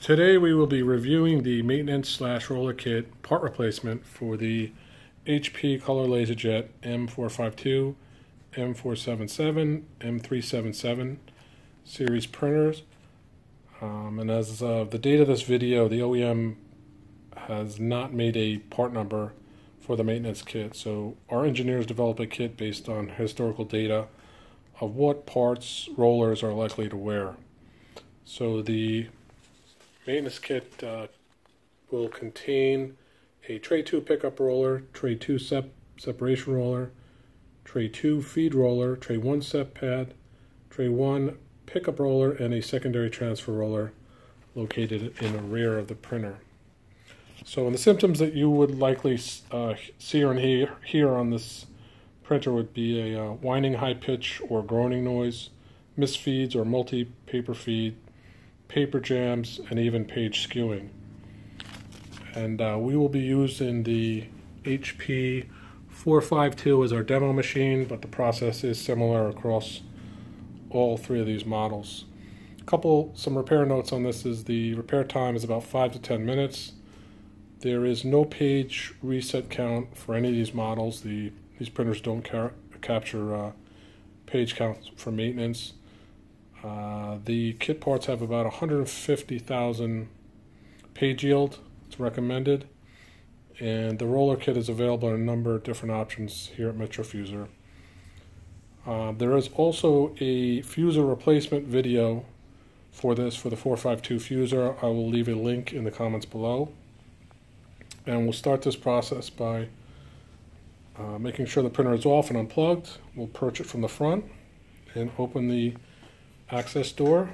Today we will be reviewing the maintenance/roller kit part replacement for the HP Color LaserJet M452, M477, M377 series printers. And as of the date of this video, the OEM has not made a part number for the maintenance kit. So our engineers develop a kit based on historical data of what parts rollers are likely to wear. So the maintenance kit will contain a tray 2 pickup roller, tray 2 separation roller, tray 2 feed roller, tray 1 sep pad, tray 1 pickup roller, and a secondary transfer roller located in the rear of the printer. So in the symptoms that you would likely see or hear on this printer would be a whining high pitch or groaning noise, misfeeds or multi-paper feed, paper jams, and even page skewing. And we will be using the HP 452 as our demo machine, but the process is similar across all three of these models. Some repair notes on this is the repair time is about 5 to 10 minutes. There is no page reset count for any of these models. These printers don't capture page counts for maintenance. The kit parts have about 150,000 page yield. It's recommended. And the roller kit is available in a number of different options here at MetroFuser. There is also a fuser replacement video for this, for the 452 fuser. I will leave a link in the comments below. And we'll start this process by making sure the printer is off and unplugged. We'll perch it from the front and open the access door.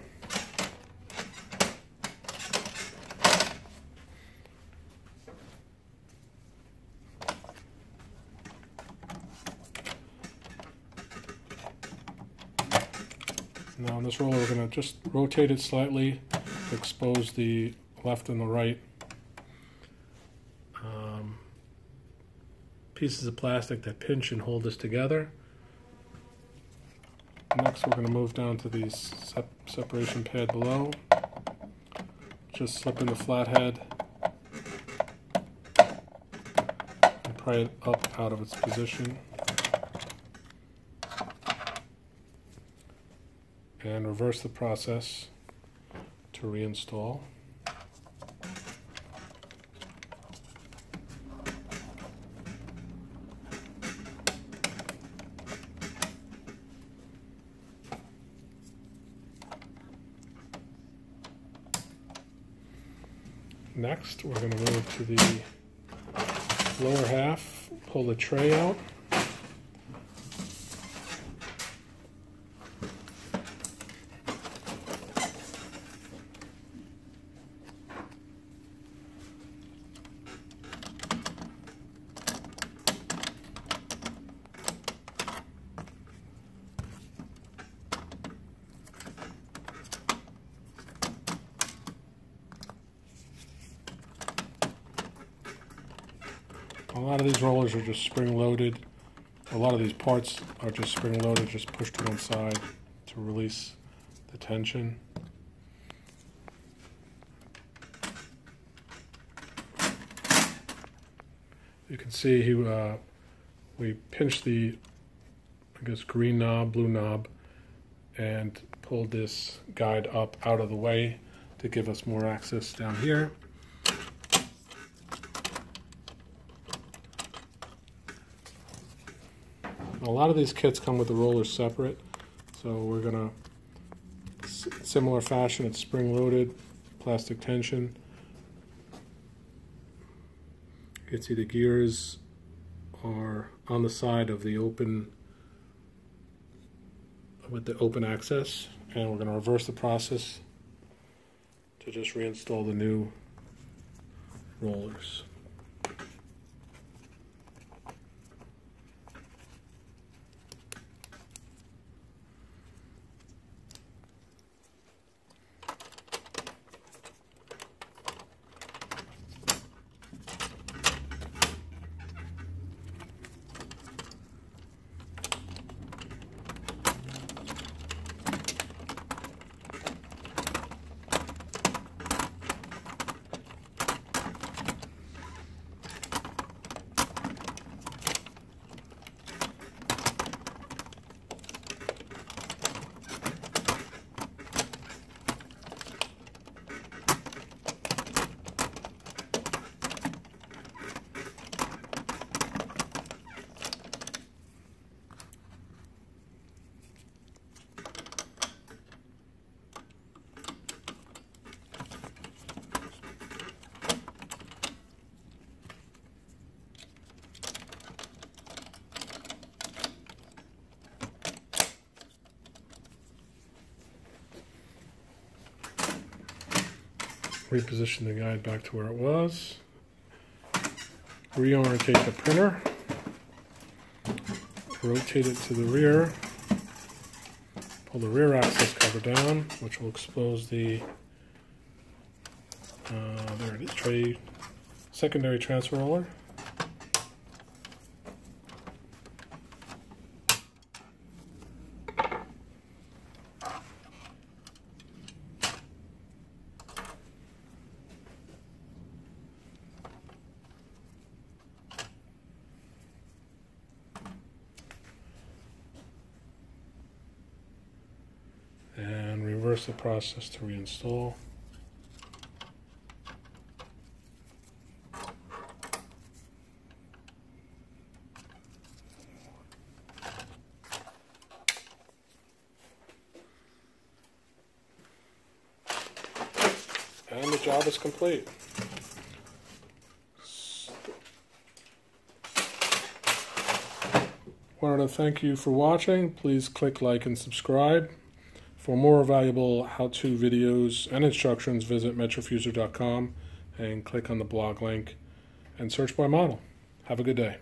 Now on this roller we're going to just rotate it slightly to expose the left and the right pieces of plastic that pinch and hold this together. Next we're going to move down to the separation pad below. Just slip in the flathead and pry it up out of its position. And reverse the process to reinstall. Next, we're going to move to the lower half, pull the tray out, a lot of these rollers are just spring-loaded. A lot of these parts are just spring-loaded, just pushed to one side to release the tension. You can see we pinched the, green knob, blue knob, and pulled this guide up out of the way to give us more access down here. A lot of these kits come with the rollers separate, so we're going to, similar fashion, it's spring-loaded, plastic tension. You can see the gears are on the side of the open, with the open access, and we're going to reverse the process to just reinstall the new rollers. reposition the guide back to where it was, reorientate the printer, rotate it to the rear, pull the rear access cover down, which will expose the there it is, tray secondary transfer roller. And reverse the process to reinstall. And the job is complete. Wanted to thank you for watching. Please click like and subscribe. For more valuable how-to videos and instructions, visit metrofuser.com and click on the blog link and search by model. Have a good day.